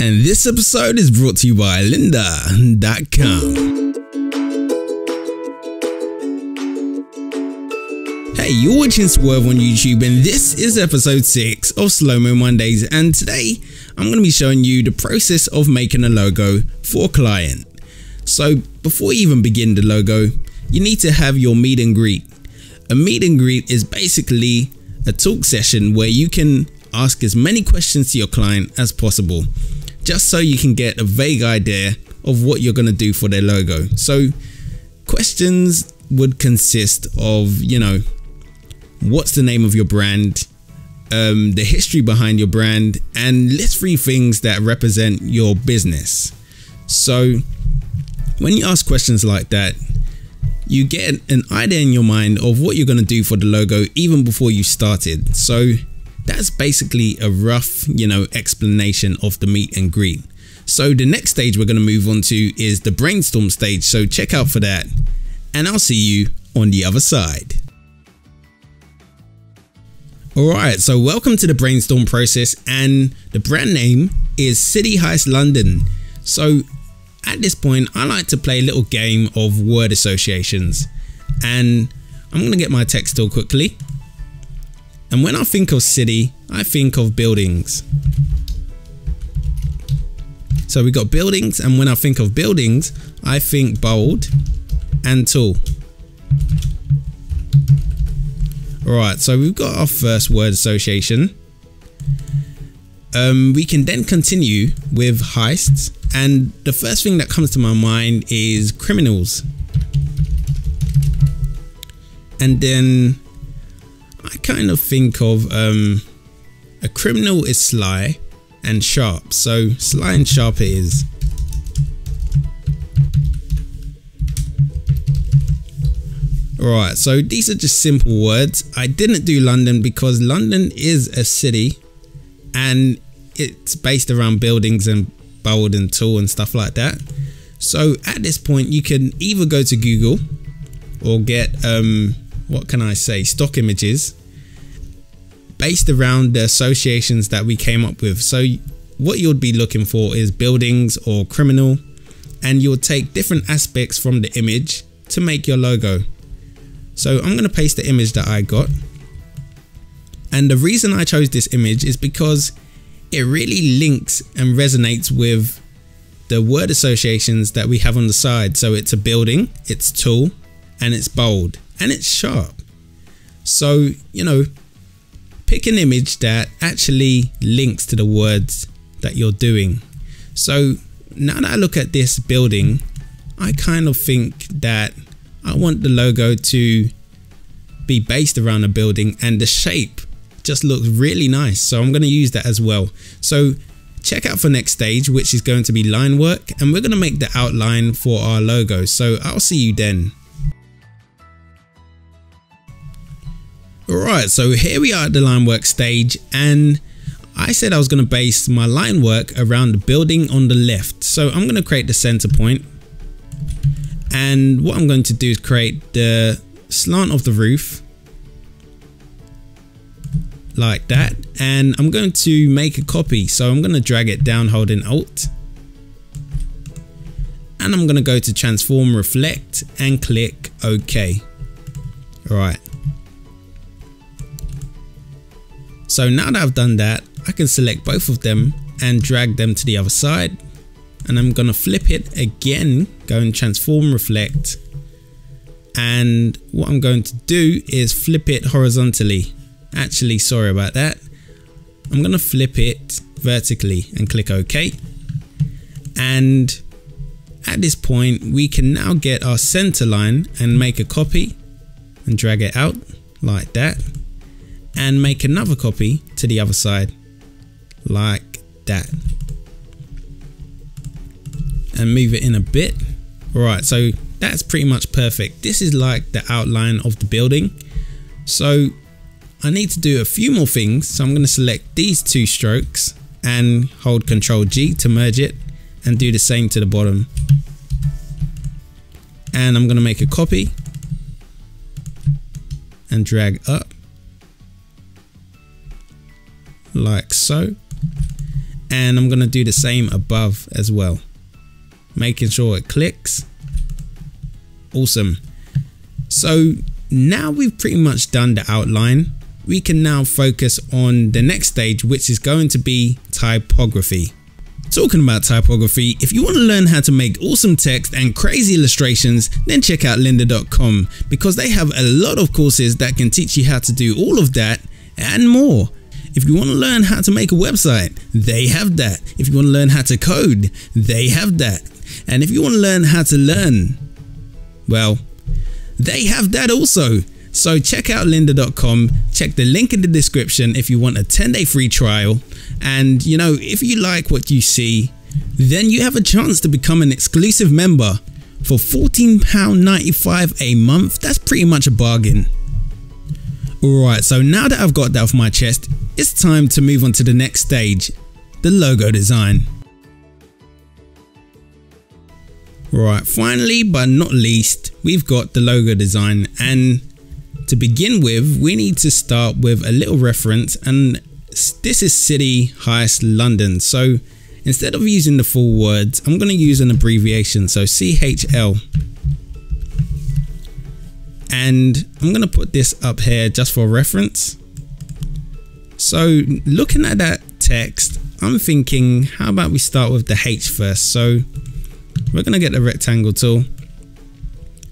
and this episode is brought to you by lynda.com. Hey, you're watching Swerve on YouTube, and this is episode 6 of Slow Mo Mondays, and today I'm going to be showing you the process of making a logo for a client. So before you even begin the logo, you need to have your meet and greet. A meet and greet is basically a talk session where you can ask as many questions to your client as possible, just so you can get a vague idea of what you're going to do for their logo. So questions would consist of, you know, what's the name of your brand, the history behind your brand, and list 3 things that represent your business. So when you ask questions like that, you get an idea in your mind of what you're going to do for the logo even before you started. So that's basically a rough, you know, explanation of the meet and greet. So the next stage we're going to move on to is the brainstorm stage, so check out for that, and I'll see you on the other side. Alright, so welcome to the brainstorm process, and the brand name is City Heist London. So at this point I like to play a little game of word associations, and I'm going to get my text tool quickly, and when I think of city I think of buildings. So we got buildings, and when I think of buildings I think bold and tall. Alright, so we've got our first word association. We can then continue with heists, and the first thing that comes to my mind is criminals. And then I kind of think of a criminal is sly and sharp, so sly and sharp it is. Alright, so these are just simple words. I didn't do London because London is a city and it's based around buildings and bold and tall and stuff like that. So at this point you can either go to Google or get, what can I say, stock images based around the associations that we came up with. So what you'll be looking for is buildings or criminal, and you'll take different aspects from the image to make your logo. So I'm going to paste the image that I got, and the reason I chose this image is because it really links and resonates with the word associations that we have on the side. So it's a building, it's tall, and it's bold, and it's sharp. So, you know, pick an image that actually links to the words that you're doing. So now that I look at this building, I kind of think that I want the logo to be based around a building, and the shape just looks really nice, so I'm going to use that as well. So check out for next stage, which is going to be line work, and we're going to make the outline for our logo, so I'll see you then. Alright, so here we are at the line work stage, and I said I was going to base my line work around the building on the left, so I'm going to create the center point. And what I'm going to do is create the slant of the roof like that, and I'm going to make a copy, so I'm going to drag it down holding Alt, and I'm going to go to transform reflect and click OK. Alright, so now that I've done that I can select both of them and drag them to the other side, and I'm going to flip it again, go and transform reflect, and what I'm going to do is flip it horizontally. Actually, sorry about that, I'm going to flip it vertically and click OK, and at this point we can now get our center line and make a copy and drag it out like that, and make another copy to the other side like that, and move it in a bit. Alright, so that's pretty much perfect. This is like the outline of the building. So I need to do a few more things, so I'm going to select these 2 strokes and hold Ctrl G to merge it, and do the same to the bottom, and I'm going to make a copy and drag up like so, and I'm going to do the same above as well, making sure it clicks. Awesome. So now we've pretty much done the outline. We can now focus on the next stage, which is going to be typography. Talking about typography, if you want to learn how to make awesome text and crazy illustrations, then check out lynda.com, because they have a lot of courses that can teach you how to do all of that and more. If you want to learn how to make a website, they have that. If you want to learn how to code, they have that. And if you want to learn how to learn, well, they have that also. So check out lynda.com, check the link in the description if you want a 10-day free trial. And you know, if you like what you see, then you have a chance to become an exclusive member for £14.95 a month. That's pretty much a bargain. Alright, so now that I've got that off my chest, it's time to move on to the next stage, the logo design. Right, finally but not least, we've got the logo design, and to begin with, we need to start with a little reference, and this is City Heist London. So instead of using the full words, I'm going to use an abbreviation, so CHL. And I'm going to put this up here just for reference. So looking at that text, I'm thinking, how about we start with the H first? So we're going to get the rectangle tool.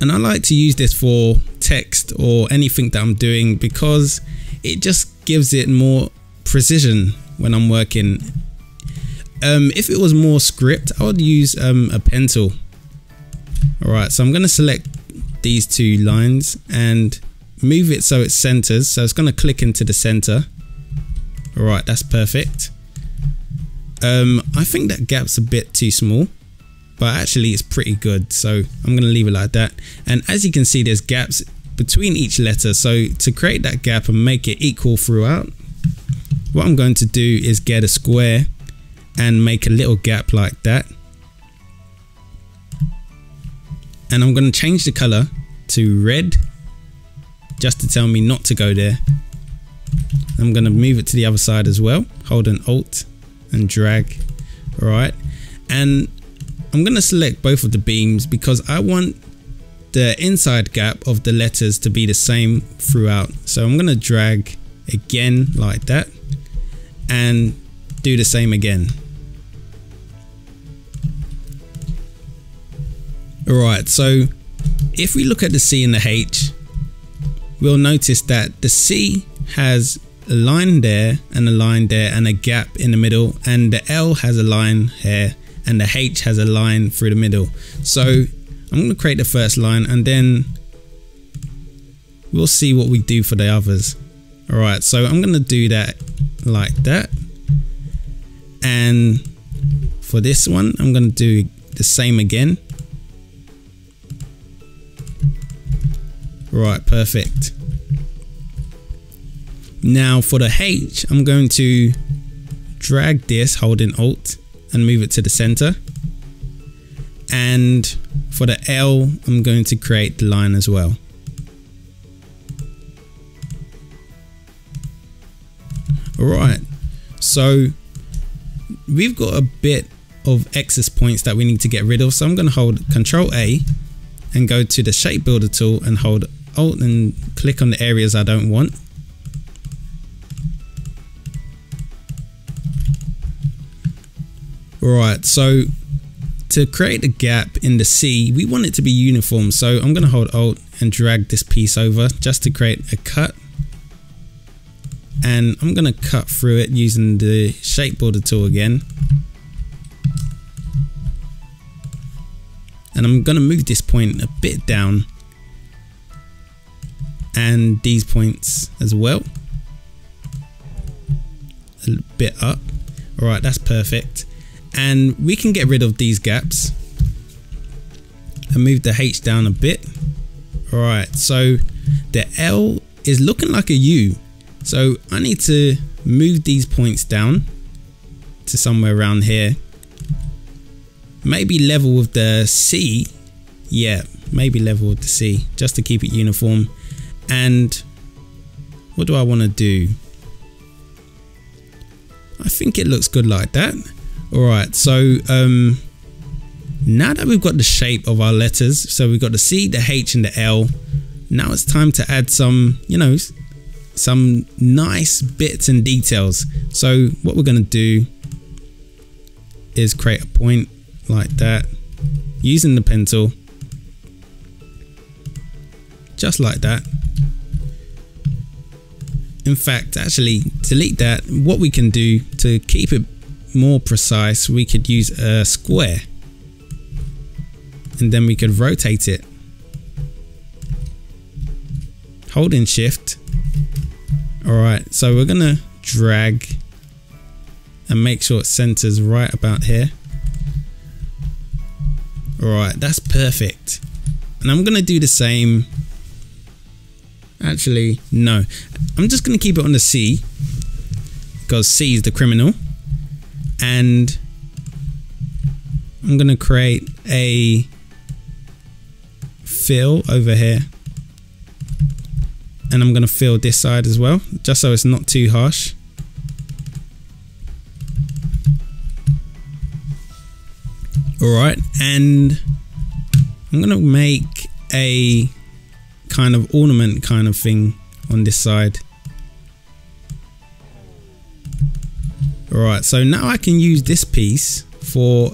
And I like to use this for text or anything that I'm doing, because it just gives it more precision when I'm working. If it was more script, I would use a pen tool. Alright, so I'm going to select these two lines and move it so it centers. So it's going to click into the center. Alright, that's perfect. I think that gap's a bit too small, but actually it's pretty good, so I'm gonna leave it like that. And as you can see, there's gaps between each letter, so to create that gap and make it equal throughout, what I'm going to do is get a square and make a little gap like that, and I'm gonna change the color to red just to tell me not to go there. I'm gonna move it to the other side as well, hold an alt and drag. Alright, and I'm going to select both of the beams because I want the inside gap of the letters to be the same throughout. So I'm going to drag again like that and do the same again. Alright, so if we look at the C and the H, we'll notice that the C has a line there and a line there and a gap in the middle, and the L has a line here, and the H has a line through the middle. So I'm going to create the first line and then we'll see what we do for the others. Alright, so I'm going to do that like that, and for this one I'm going to do the same again. Right, perfect. Now for the H, I'm going to drag this holding alt and move it to the center, and for the L I'm going to create the line as well. Alright, so we've got a bit of excess points that we need to get rid of, so I'm going to hold Ctrl A and go to the shape builder tool and hold alt and click on the areas I don't want. Alright, so to create a gap in the C, we want it to be uniform, so I'm going to hold alt and drag this piece over just to create a cut, and I'm going to cut through it using the shape builder tool again, and I'm going to move this point a bit down and these points as well a bit up. Alright, that's perfect. And we can get rid of these gaps and move the H down a bit. Alright, so the L is looking like a U, so I need to move these points down to somewhere around here, maybe level with the C. Yeah, maybe level with the C just to keep it uniform. And what do I want to do? I think it looks good like that. Alright, so now that we've got the shape of our letters, so we've got the C, the H and the L, now it's time to add some, you know, some nice bits and details. So what we're going to do is create a point like that using the pencil, just like that. In fact, actually delete that. What we can do to keep it more precise, we could use a square and then we could rotate it, holding shift. Alright, so we're gonna drag and make sure it centers right about here. Alright, that's perfect. And I'm gonna do the same. Actually, no, I'm just gonna keep it on the C because C is the criminal, and I'm gonna create a fill over here, and I'm gonna fill this side as well, just so it's not too harsh. Alright, and I'm gonna make a kind of ornament kind of thing on this side. Alright, so now I can use this piece for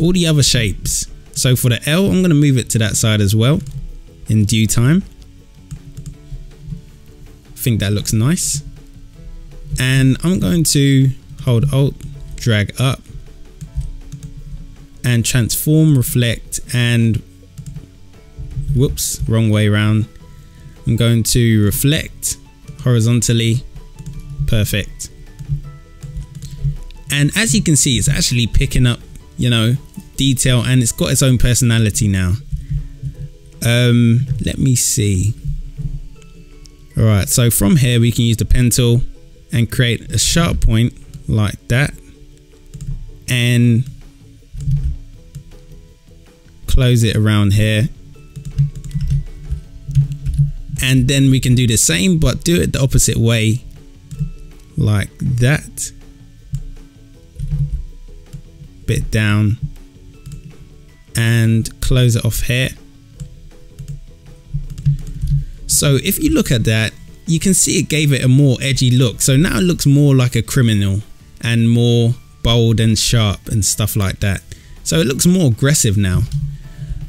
all the other shapes. So for the L, I'm going to move it to that side as well in due time. I think that looks nice. And I'm going to hold Alt, drag up and transform, reflect, and whoops, wrong way around. I'm going to reflect horizontally. Perfect. And as you can see, it's actually picking up, you know, detail, and it's got its own personality now. Let me see. Alright, so from here we can use the pen tool and create a sharp point like that, and close it around here. And then we can do the same, but do it the opposite way, like that. Bit down and close it off here. So if you look at that, you can see it gave it a more edgy look. So now it looks more like a criminal and more bold and sharp and stuff like that. So it looks more aggressive now.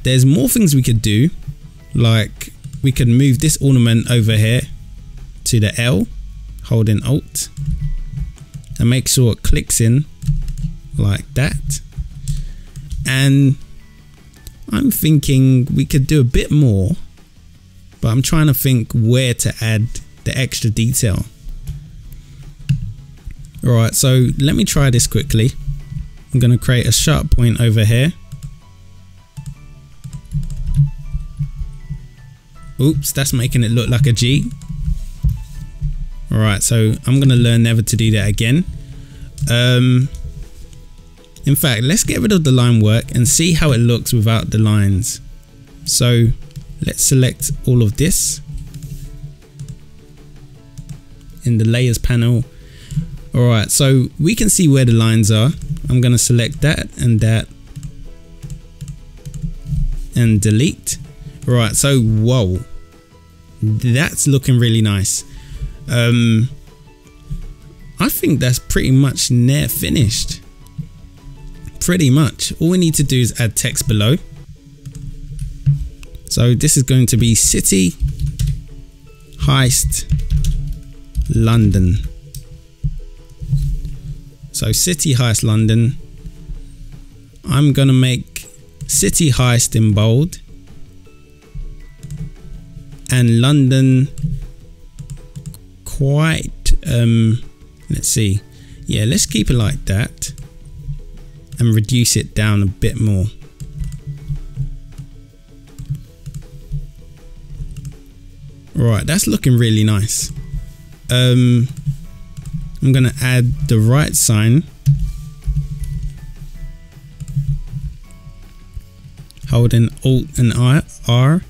There's more things we could do, like we could move this ornament over here to the L, holding Alt, and make sure it clicks in like that. And I'm thinking we could do a bit more, but I'm trying to think where to add the extra detail. Alright, so let me try this quickly. I'm going to create a sharp point over here. Oops, that's making it look like a G. Alright, so I'm going to learn never to do that again. In fact, let's get rid of the line work and see how it looks without the lines. So let's select all of this in the layers panel. Alright, so we can see where the lines are. I'm going to select that and that and delete. Alright, so whoa, that's looking really nice. I think that's pretty much near finished. Pretty much all we need to do is add text below. So this is going to be City Heist London. So City Heist London, I'm gonna make City Heist in bold and London quite let's see, yeah, let's keep it like that and reduce it down a bit more. Right, that's looking really nice. I'm gonna add the right sign, holding Alt and R.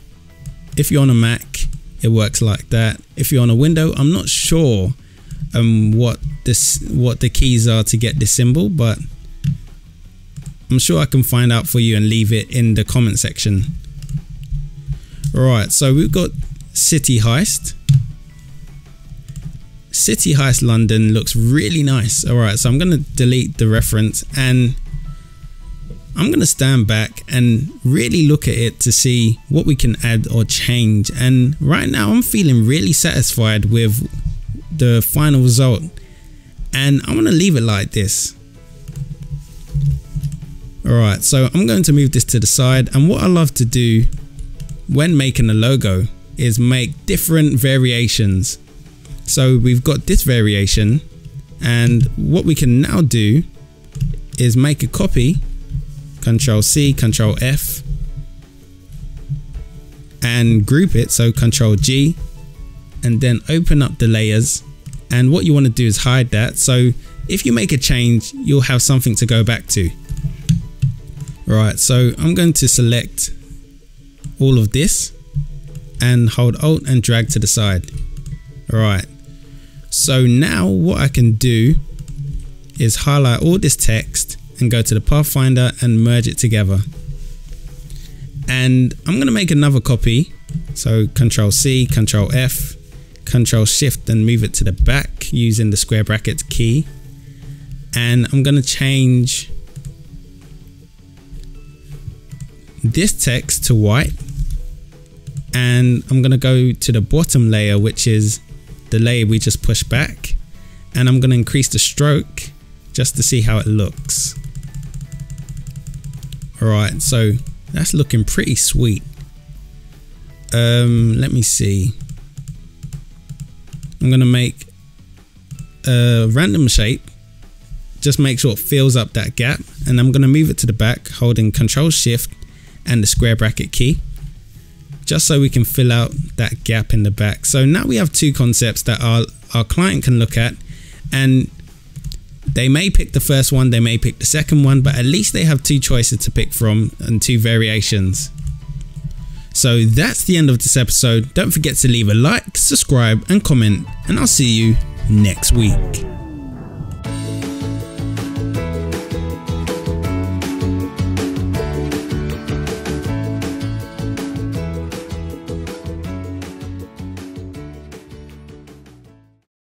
If you're on a Mac, it works like that. If you're on a window, I'm not sure what the keys are to get this symbol, but I'm sure I can find out for you and leave it in the comment section. Alright, so we've got City Heist. City Heist London looks really nice. Alright, so I'm going to delete the reference and I'm going to stand back and really look at it to see what we can add or change. And right now I'm feeling really satisfied with the final result. And I'm going to leave it like this. Alright, so I'm going to move this to the side. And what I love to do when making a logo is make different variations. So we've got this variation, and what we can now do is make a copy, Control C, Control F, and group it, so Control G, and then open up the layers. And what you want to do is hide that, so if you make a change, you'll have something to go back to. Right, so I'm going to select all of this and hold Alt and drag to the side. Alright, so now what I can do is highlight all this text and go to the Pathfinder and merge it together. And I'm going to make another copy, so Control C, Control F, Control Shift and move it to the back using the square brackets key. And I'm going to change this text to white, and I'm going to go to the bottom layer, which is the layer we just pushed back, and I'm going to increase the stroke just to see how it looks. Alright, so that's looking pretty sweet. Let me see. I'm going to make a random shape, just make sure it fills up that gap, and I'm going to move it to the back holding Control Shift and the square bracket key, just so we can fill out that gap in the back. So now we have two concepts that our client can look at, and they may pick the first one, they may pick the second one, but at least they have two choices to pick from and two variations. So that's the end of this episode. Don't forget to leave a like, subscribe and comment, and I'll see you next week.